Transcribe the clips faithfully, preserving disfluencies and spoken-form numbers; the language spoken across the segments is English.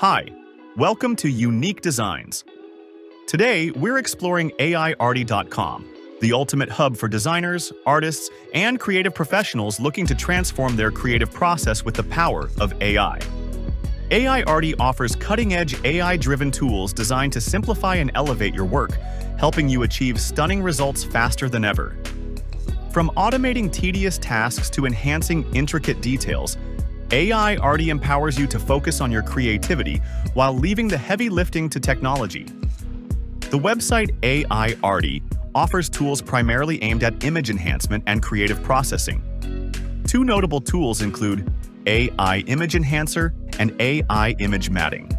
Hi, welcome to UNIQ DESIGNS. Today, we're exploring aiarty dot com, the ultimate hub for designers, artists, and creative professionals looking to transform their creative process with the power of A I. Aiarty offers cutting-edge A I-driven tools designed to simplify and elevate your work, helping you achieve stunning results faster than ever. From automating tedious tasks to enhancing intricate details, Aiarty empowers you to focus on your creativity while leaving the heavy lifting to technology. The website Aiarty offers tools primarily aimed at image enhancement and creative processing. Two notable tools include A I Image Enhancer and A I Image Matting.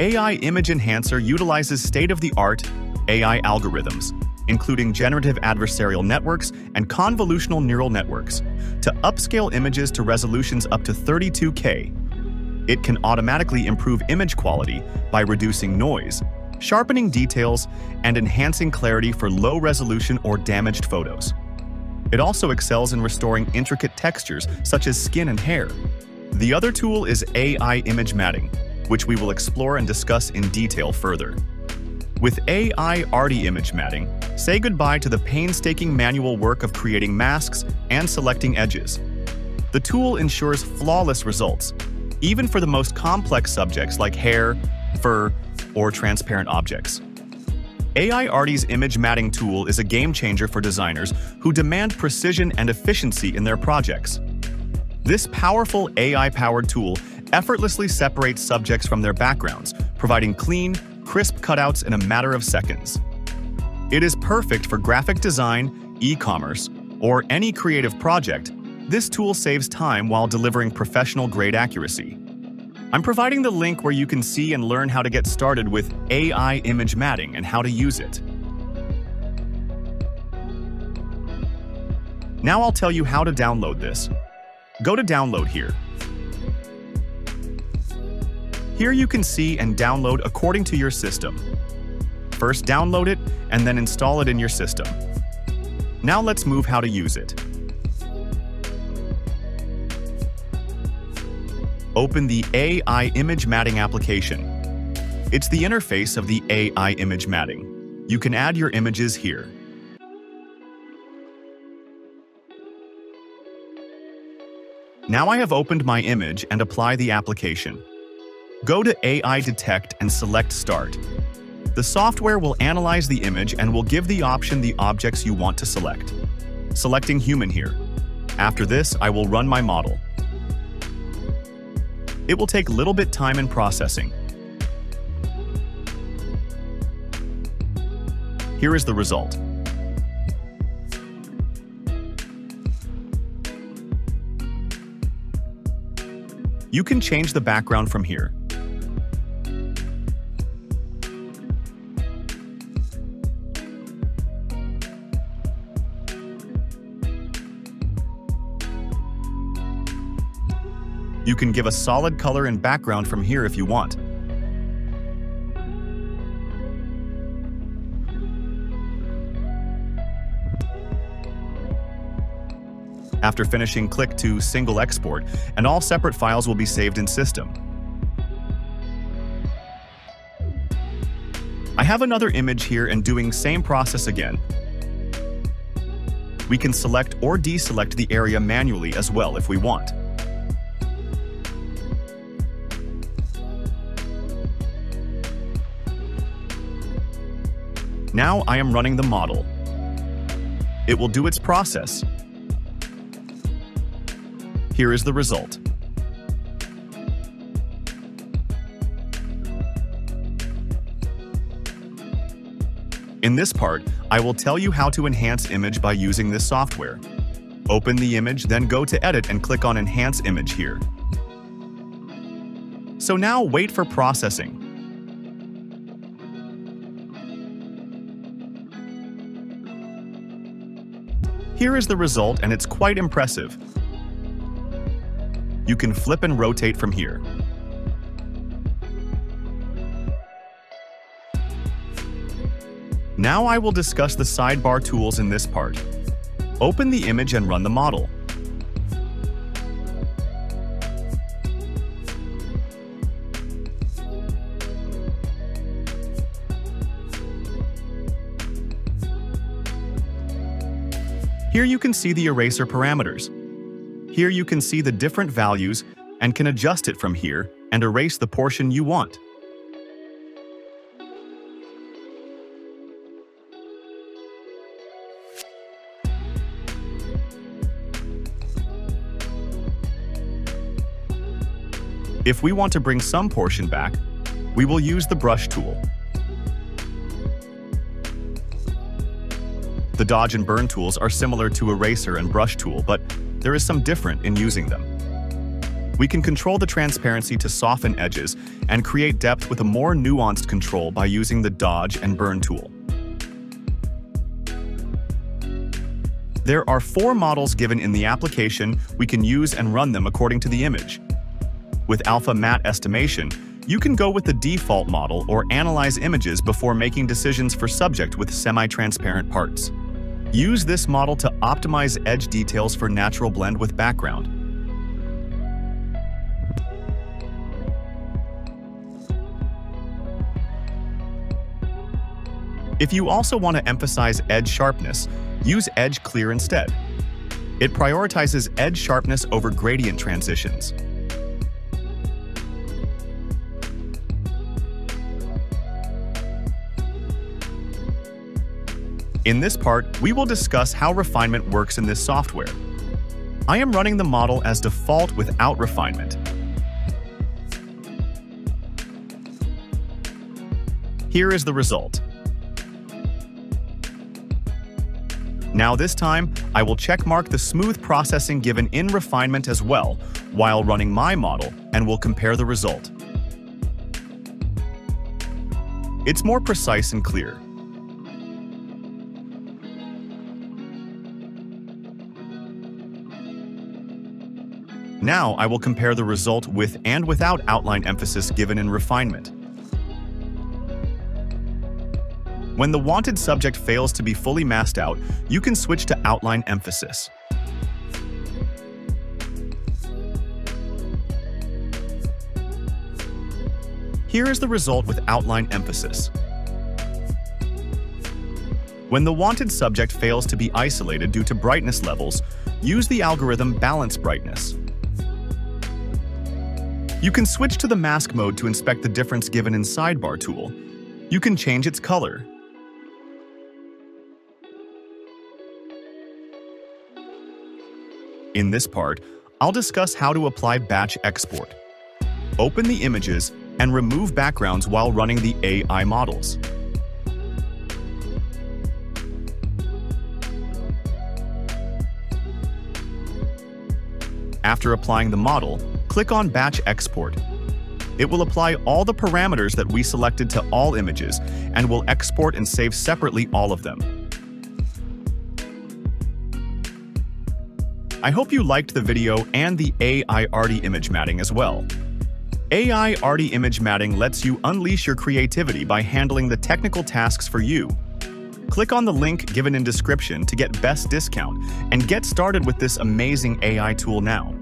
A I Image Enhancer utilizes state-of-the-art A I algorithms, including generative adversarial networks and convolutional neural networks, to upscale images to resolutions up to thirty-two K. It can automatically improve image quality by reducing noise, sharpening details, and enhancing clarity for low-resolution or damaged photos. It also excels in restoring intricate textures such as skin and hair. The other tool is A I Image Matting, which we will explore and discuss in detail further. With Aiarty Image Matting, say goodbye to the painstaking manual work of creating masks and selecting edges. The tool ensures flawless results, even for the most complex subjects like hair, fur, or transparent objects. Aiarty's Image Matting tool is a game-changer for designers who demand precision and efficiency in their projects. This powerful A I-powered tool effortlessly separates subjects from their backgrounds, providing clean, crisp cutouts in a matter of seconds. It is perfect for graphic design, e-commerce, or any creative project. This tool saves time while delivering professional-grade accuracy. I'm providing the link where you can see and learn how to get started with A I Image Matting and how to use it. Now I'll tell you how to download this. Go to Download here. Here you can see and download according to your system. First download it and then install it in your system. Now let's move how to use it. Open the A I Image Matting application. It's the interface of the A I Image Matting. You can add your images here. Now I have opened my image and apply the application. Go to A I Detect and select Start. The software will analyze the image and will give the option the objects you want to select. Selecting human here. After this, I will run my model. It will take a little bit time in processing. Here is the result. You can change the background from here. You can give a solid color and background from here if you want. After finishing, click to Single Export, and all separate files will be saved in System. I have another image here and doing same process again. We can select or deselect the area manually as well if we want. Now I am running the model. It will do its process. Here is the result. In this part, I will tell you how to enhance image by using this software. Open the image, then go to Edit and click on Enhance Image here. So now wait for processing. Here is the result, and it's quite impressive. You can flip and rotate from here. Now I will discuss the sidebar tools in this part. Open the image and run the model. Here you can see the eraser parameters. Here you can see the different values and can adjust it from here and erase the portion you want. If we want to bring some portion back, we will use the brush tool. The dodge and burn tools are similar to eraser and brush tool, but there is some different in using them. We can control the transparency to soften edges and create depth with a more nuanced control by using the dodge and burn tool. There are four models given in the application. We can use and run them according to the image. With alpha matte estimation, you can go with the default model or analyze images before making decisions for subject with semi-transparent parts. Use this model to optimize edge details for natural blend with background. If you also want to emphasize edge sharpness, use edge clear instead. It prioritizes edge sharpness over gradient transitions. In this part, we will discuss how refinement works in this software. I am running the model as default without refinement. Here is the result. Now this time, I will checkmark the smooth processing given in refinement as well while running my model and will compare the result. It's more precise and clear. Now I will compare the result with and without outline emphasis given in refinement. When the wanted subject fails to be fully masked out, you can switch to outline emphasis. Here is the result with outline emphasis. When the wanted subject fails to be isolated due to brightness levels, use the algorithm Balance Brightness. You can switch to the mask mode to inspect the difference given in sidebar tool. You can change its color. In this part, I'll discuss how to apply batch export. Open the images and remove backgrounds while running the A I models. After applying the model, click on Batch Export. It will apply all the parameters that we selected to all images and will export and save separately all of them. I hope you liked the video and the Aiarty Image Matting as well. Aiarty Image Matting lets you unleash your creativity by handling the technical tasks for you. Click on the link given in description to get best discount and get started with this amazing A I tool now.